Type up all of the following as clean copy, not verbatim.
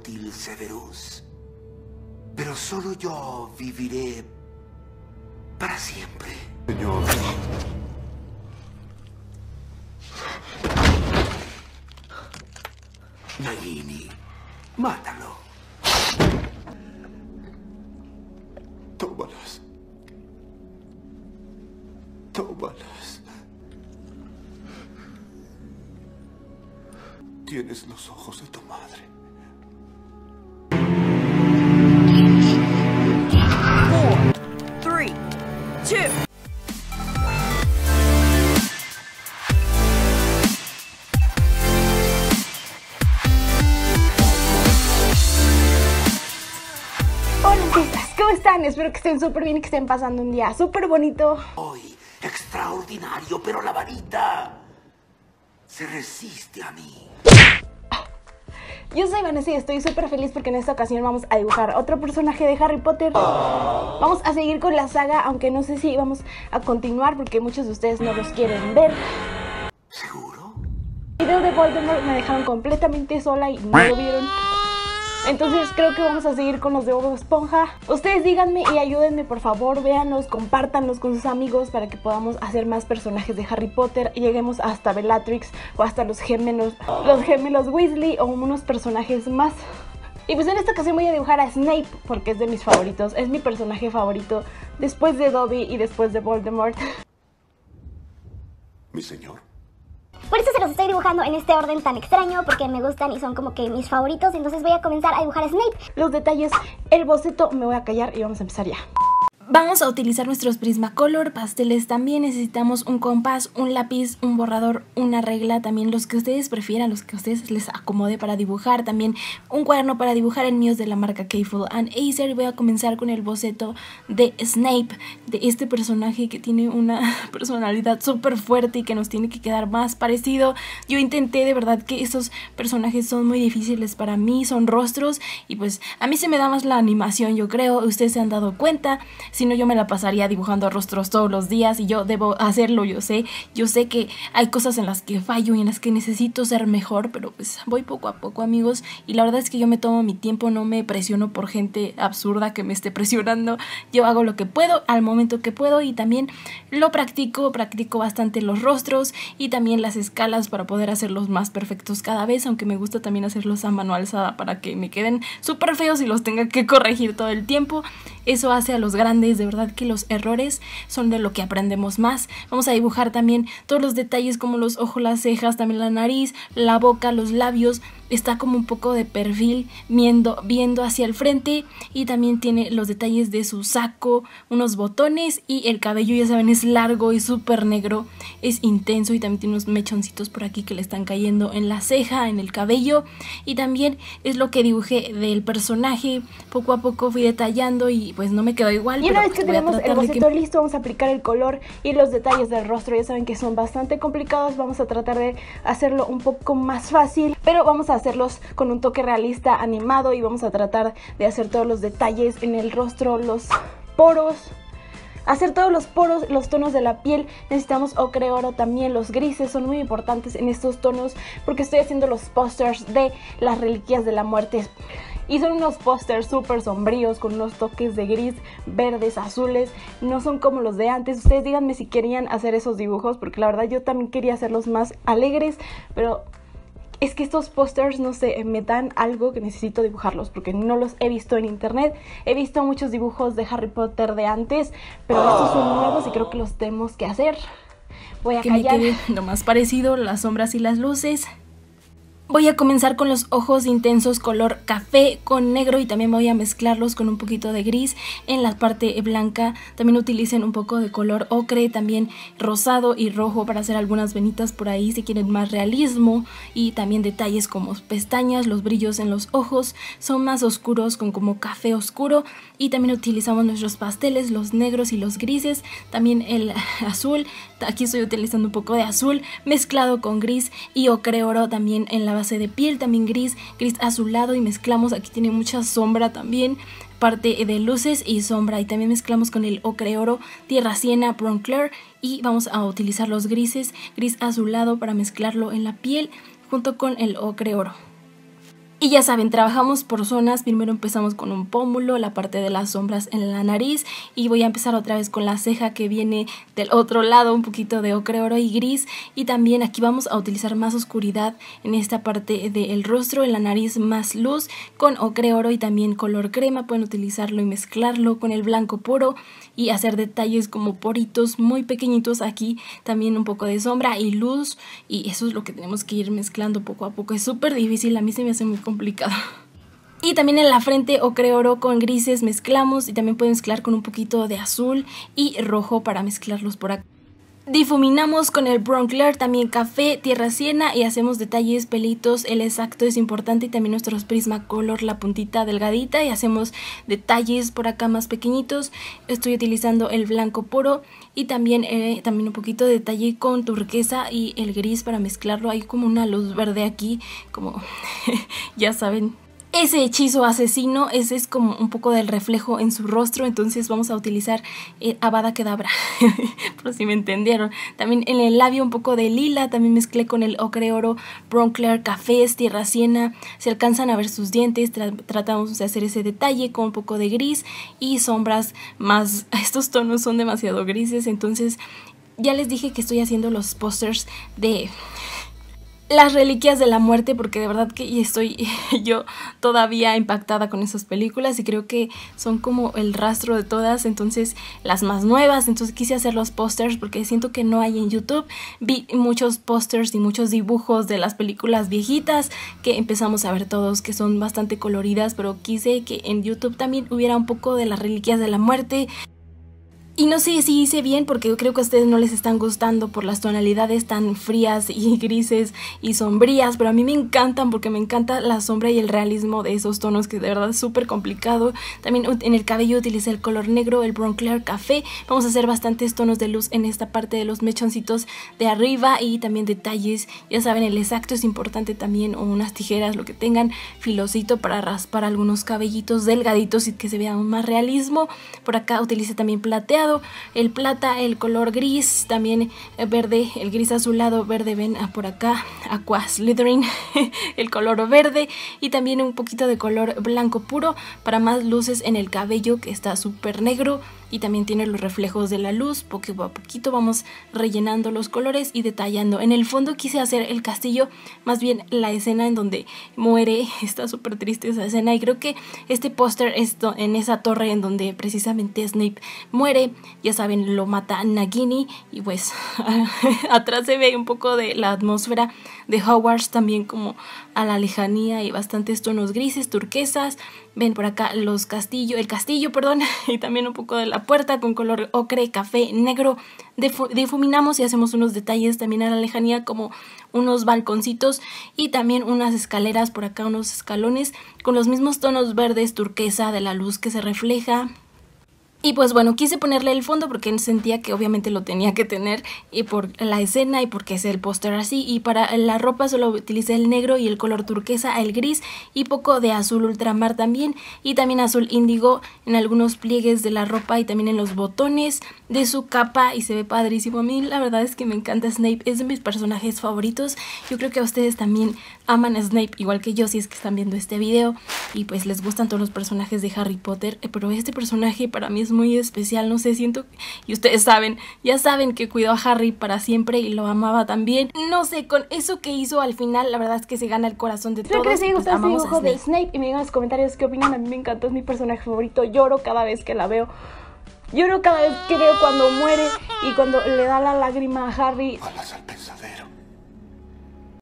útil, Severus. Pero solo yo viviré para siempre. Señor. Nagini, mátalo. Tómalas. Tómalas. Tienes los ojos de tu madre. Espero que estén súper bien y que estén pasando un día súper bonito. Hoy, extraordinario, pero la varita se resiste a mí. Yo soy Vanessa y estoy súper feliz porque en esta ocasión vamos a dibujar otro personaje de Harry Potter. Vamos a seguir con la saga, aunque no sé si vamos a continuar porque muchos de ustedes no los quieren ver. ¿Seguro? El video de Voldemort me dejaron completamente sola y no lo vieron. Entonces creo que vamos a seguir con los de Bob Esponja. Ustedes díganme y ayúdenme, por favor, véanlos, compártanlos con sus amigos para que podamos hacer más personajes de Harry Potter. Lleguemos hasta Bellatrix o hasta los gemelos Weasley o unos personajes más. Y pues en esta ocasión voy a dibujar a Snape porque es de mis favoritos. Es mi personaje favorito después de Dobby y después de Voldemort. Mi señor. Por eso se los estoy dibujando en este orden tan extraño, porque me gustan y son como que mis favoritos. Entonces voy a comenzar a dibujar a Snape. Los detalles, el boceto, me voy a callar y vamos a empezar ya. Vamos a utilizar nuestros Prismacolor, pasteles también. Necesitamos un compás, un lápiz, un borrador, una regla. También los que ustedes prefieran, los que a ustedes les acomode para dibujar. También un cuaderno para dibujar. El mío es de la marca K-Full and Acer. Voy a comenzar con el boceto de Snape, de este personaje que tiene una personalidad súper fuerte y que nos tiene que quedar más parecido. Yo intenté, de verdad que estos personajes son muy difíciles para mí, son rostros. Y pues a mí se me da más la animación, yo creo. Ustedes se han dado cuenta. Si no, yo me la pasaría dibujando rostros todos los días y yo debo hacerlo, yo sé que hay cosas en las que fallo y en las que necesito ser mejor, pero pues voy poco a poco, amigos, y la verdad es que yo me tomo mi tiempo, no me presiono por gente absurda que me esté presionando, yo hago lo que puedo al momento que puedo y también lo practico bastante los rostros y también las escalas para poder hacerlos más perfectos cada vez, aunque me gusta también hacerlos a mano alzada para que me queden súper feos y los tenga que corregir todo el tiempo. Eso hace a los grandes. De verdad que los errores son de lo que aprendemos más. Vamos a dibujar también todos los detalles como los ojos, las cejas, también la nariz, la boca, los labios. Está como un poco de perfil viendo hacia el frente y también tiene los detalles de su saco, unos botones y el cabello, ya saben, es largo y súper negro, es intenso y también tiene unos mechoncitos por aquí que le están cayendo en la ceja, en el cabello y también es lo que dibujé del personaje. Poco a poco fui detallando y pues no me quedó igual. Y una vez que tenemos el boceto listo vamos a aplicar el color y los detalles del rostro, ya saben que son bastante complicados, vamos a tratar de hacerlo un poco más fácil, pero vamos a hacerlos con un toque realista animado y vamos a tratar de hacer todos los detalles en el rostro, los poros, hacer todos los poros, los tonos de la piel. Necesitamos ocre oro también, los grises son muy importantes en estos tonos porque estoy haciendo los pósters de las Reliquias de la Muerte. Y son unos pósters súper sombríos con unos toques de gris, verdes, azules. No son como los de antes. Ustedes díganme si querían hacer esos dibujos porque la verdad yo también quería hacerlos más alegres, pero es que estos pósters, no sé, me dan algo que necesito dibujarlos porque no los he visto en internet. He visto muchos dibujos de Harry Potter de antes, pero estos son nuevos y creo que los tenemos que hacer. Voy a callar. Que me quede lo más parecido, las sombras y las luces. Voy a comenzar con los ojos intensos color café con negro y también voy a mezclarlos con un poquito de gris en la parte blanca. También utilicen un poco de color ocre, también rosado y rojo para hacer algunas venitas por ahí si quieren más realismo. Y también detalles como pestañas, los brillos en los ojos son más oscuros con como café oscuro. Y también utilizamos nuestros pasteles, los negros y los grises, también el azul. Aquí estoy utilizando un poco de azul mezclado con gris y ocre oro también en la base de piel, también gris, gris azulado y mezclamos, aquí tiene mucha sombra también, parte de luces y sombra y también mezclamos con el ocre oro, tierra siena, bronze clair y vamos a utilizar los grises, gris azulado para mezclarlo en la piel junto con el ocre oro. Y ya saben, trabajamos por zonas. Primero empezamos con un pómulo, la parte de las sombras en la nariz. Y voy a empezar otra vez con la ceja que viene del otro lado, un poquito de ocre, oro y gris. Y también aquí vamos a utilizar más oscuridad en esta parte del rostro, en la nariz más luz, con ocre, oro y también color crema. Pueden utilizarlo y mezclarlo con el blanco puro y hacer detalles como poritos muy pequeñitos aquí. También un poco de sombra y luz. Y eso es lo que tenemos que ir mezclando poco a poco. Es súper difícil, a mí se me hace muy complicado. Y también en la frente ocre oro con grises mezclamos, y también pueden mezclar con un poquito de azul y rojo para mezclarlos por acá. Difuminamos con el brown clear, también café, tierra siena, y hacemos detalles, pelitos, el exacto es importante, y también nuestros Prismacolor, la puntita delgadita, y hacemos detalles por acá más pequeñitos. Estoy utilizando el blanco puro y también, un poquito de detalle con turquesa y el gris para mezclarlo. Hay como una luz verde aquí, como ya saben. Ese hechizo asesino, ese es como un poco del reflejo en su rostro, entonces vamos a utilizar Avada Kedavra, por si me entendieron. También en el labio un poco de lila, también mezclé con el ocre oro, brown clear, cafés, tierra siena. Si alcanzan a ver sus dientes, tratamos de hacer ese detalle con un poco de gris y sombras más. Estos tonos son demasiado grises, entonces ya les dije que estoy haciendo los pósters de las Reliquias de la Muerte, porque de verdad que estoy yo todavía impactada con esas películas y creo que son como el rastro de todas, entonces las más nuevas. Entonces quise hacer los pósters porque siento que no hay en YouTube. Vi muchos pósters y muchos dibujos de las películas viejitas que empezamos a ver todos, que son bastante coloridas, pero quise que en YouTube también hubiera un poco de las Reliquias de la Muerte. Y no sé si hice bien, porque yo creo que a ustedes no les están gustando por las tonalidades tan frías y grises y sombrías, pero a mí me encantan porque me encanta la sombra y el realismo de esos tonos, que de verdad es súper complicado. También en el cabello utilicé el color negro, el brown clear café. Vamos a hacer bastantes tonos de luz en esta parte de los mechoncitos de arriba y también detalles. Ya saben, el exacto es importante también, o unas tijeras, lo que tengan, filocito para raspar algunos cabellitos delgaditos y que se vea más realismo. Por acá utilicé también plateado, el plata, el color gris, también verde, el gris azulado verde, ven por acá, aqua Slytherin, el color verde, y también un poquito de color blanco puro para más luces en el cabello, que está súper negro y también tiene los reflejos de la luz. Poco a poquito vamos rellenando los colores y detallando. En el fondo quise hacer el castillo, más bien la escena en donde muere. Está súper triste esa escena, y creo que este póster es en esa torre en donde precisamente Snape muere. Ya saben, lo mata Nagini, y pues atrás se ve un poco de la atmósfera de Hogwarts, también como a la lejanía, y bastantes tonos grises, turquesas. Ven por acá los el castillo, y también un poco de la puerta con color ocre, café, negro. Difuminamos y hacemos unos detalles también a la lejanía, como unos balconcitos y también unas escaleras por acá, unos escalones con los mismos tonos verdes, turquesa, de la luz que se refleja. Y pues bueno, quise ponerle el fondo porque sentía que obviamente lo tenía que tener, y por la escena y porque es el póster así. Y para la ropa solo utilicé el negro y el color turquesa, el gris y poco de azul ultramar también, y también azul índigo en algunos pliegues de la ropa y también en los botones de su capa, y se ve padrísimo. A mí la verdad es que me encanta Snape, es de mis personajes favoritos. Yo creo que a ustedes también aman a Snape igual que yo, si es que están viendo este video, y pues les gustan todos los personajes de Harry Potter, pero este personaje para mí es muy especial, no sé, siento, y ustedes saben, ya saben que cuidó a Harry para siempre y lo amaba también, no sé, con eso que hizo al final, la verdad es que se gana el corazón de todos. Espero que les haya gustado este dibujo de Snape y me digan en los comentarios qué opinan. A mí me encantó, es mi personaje favorito, lloro cada vez que la veo, lloro cada vez que veo cuando muere y cuando le da la lágrima a Harry. Balas al pensadero.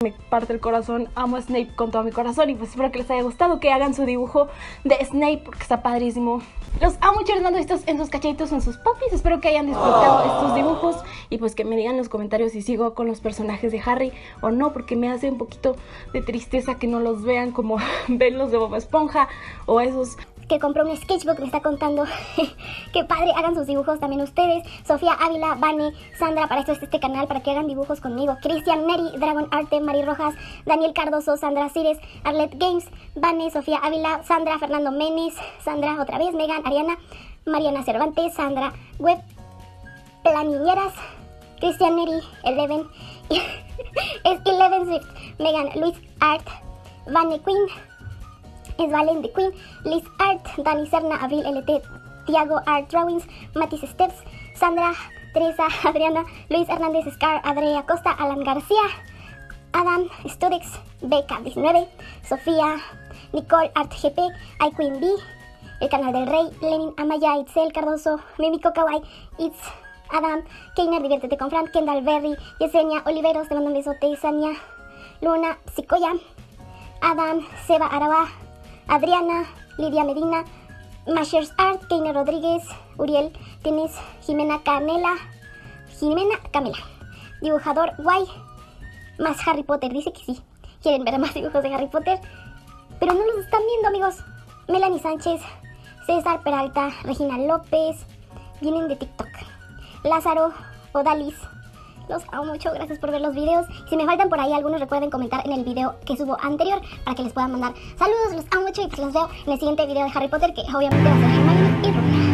Me parte el corazón, amo a Snape con todo mi corazón, y pues espero que les haya gustado, que hagan su dibujo de Snape porque está padrísimo. Los amo chornando estos en sus cachetitos, en sus popis. Espero que hayan disfrutado estos dibujos, y pues que me digan en los comentarios si sigo con los personajes de Harry o no, porque me hace un poquito de tristeza que no los vean como ven los de Bob Esponja o esos. Que compró mi sketchbook, me está contando que padre, hagan sus dibujos también ustedes. Sofía Ávila, Vane, Sandra, para esto es este canal, para que hagan dibujos conmigo. Cristian, Neri, Dragon Arte, Mari Rojas, Daniel Cardoso, Sandra Cires, Arlet Games, Vane, Sofía Ávila, Sandra, Fernando Menes, Sandra otra vez, Megan, Ariana, Mariana Cervantes, Sandra, Web, Planiñeras, Cristian Neri, Eleven, es Eleven Swift, Megan, Luis Art, Vane Queen, Esvalen The Queen, Liz Art, Dani Serna, Abril LT, Tiago Art Drawings, Matis Steps, Sandra, Teresa, Adriana, Luis Hernández, Scar, Andrea Costa, Alan García, Adam Studex, Beca 19, Sofía, Nicole Art GP, iQueen B, El Canal del Rey, Lenin Amaya, Itzel Cardoso, Mimico Kawaii, It's Adam, Keiner Diviértete con Fran, Kendall Berry, Yesenia Oliveros, te mando un besote, Sania, Luna Psicoya, Adam, Seba Araba, Adriana, Lidia Medina, Mashers Art, Keiner Rodríguez, Uriel, tienes Jimena Canela, Jimena Camela, dibujador guay, más Harry Potter, dice que sí, quieren ver más dibujos de Harry Potter, pero no los están viendo, amigos. Melanie Sánchez, César Peralta, Regina López, vienen de TikTok, Lázaro, Odalis, los amo mucho, gracias por ver los videos. Si me faltan por ahí algunos, recuerden comentar en el video que subo anterior para que les puedan mandar saludos, los amo mucho y pues los veo en el siguiente video de Harry Potter, que obviamente va a ser Hermione y Ron.